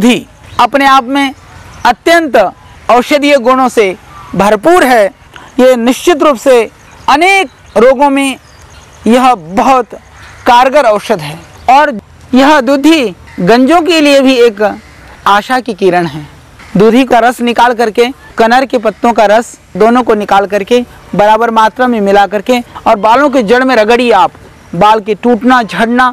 दूध ही अपने आप में अत्यंत औषधीय गुणों से भरपूर है। ये निश्चित रूप से अनेक रोगों में यह बहुत कारगर औषध है और यह दूधी गंजों के लिए भी एक आशा की किरण है। दूधी का रस निकाल करके कनर के पत्तों का रस दोनों को निकाल करके बराबर मात्रा में मिला करके और बालों के जड़ में रगड़िए आप, बाल के टूटना झड़ना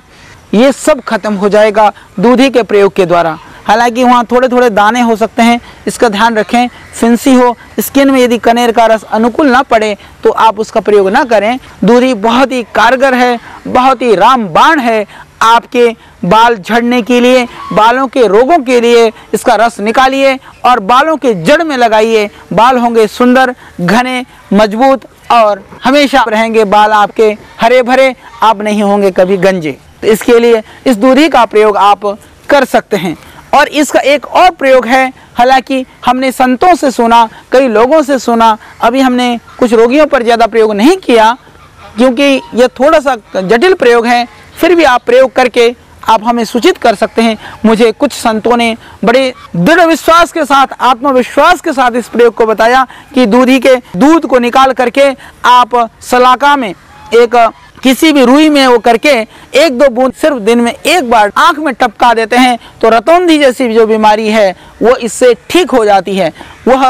ये सब खत्म हो जाएगा दूधी के प्रयोग के द्वारा। हालांकि वहाँ थोड़े थोड़े दाने हो सकते हैं, इसका ध्यान रखें। फिंसी हो, स्किन में यदि कनेर का रस अनुकूल ना पड़े तो आप उसका प्रयोग ना करें। दूधी बहुत ही कारगर है, बहुत ही रामबाण है आपके बाल झड़ने के लिए, बालों के रोगों के लिए। इसका रस निकालिए और बालों के जड़ में लगाइए, बाल होंगे सुंदर घने मजबूत और हमेशा रहेंगे बाल आपके हरे भरे, आप नहीं होंगे कभी गंजे। तो इसके लिए इस दूधी का प्रयोग आप कर सकते हैं। और इसका एक और प्रयोग है, हालांकि हमने संतों से सुना, कई लोगों से सुना, अभी हमने कुछ रोगियों पर ज़्यादा प्रयोग नहीं किया क्योंकि यह थोड़ा सा जटिल प्रयोग है। फिर भी आप प्रयोग करके आप हमें सूचित कर सकते हैं। मुझे कुछ संतों ने बड़े दृढ़ विश्वास के साथ, आत्मविश्वास के साथ इस प्रयोग को बताया कि दूधी के दूध को निकाल करके आप सलाका में एक किसी भी रूई में वो करके 1-2 बूंद सिर्फ दिन में एक बार आंख में टपका देते हैं तो रतौंधी जैसी जो बीमारी है वो इससे ठीक हो जाती है। वह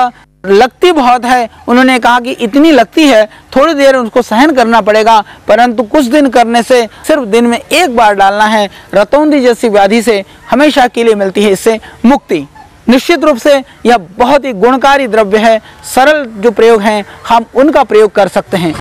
लगती बहुत है, उन्होंने कहा कि इतनी लगती है, थोड़ी देर उसको सहन करना पड़ेगा, परंतु कुछ दिन करने से सिर्फ दिन में एक बार डालना है, रतौंधी जैसी व्याधि से हमेशा के लिए मिलती है इससे मुक्ति। निश्चित रूप से यह बहुत ही गुणकारी द्रव्य है। सरल जो प्रयोग हैं हम उनका प्रयोग कर सकते हैं।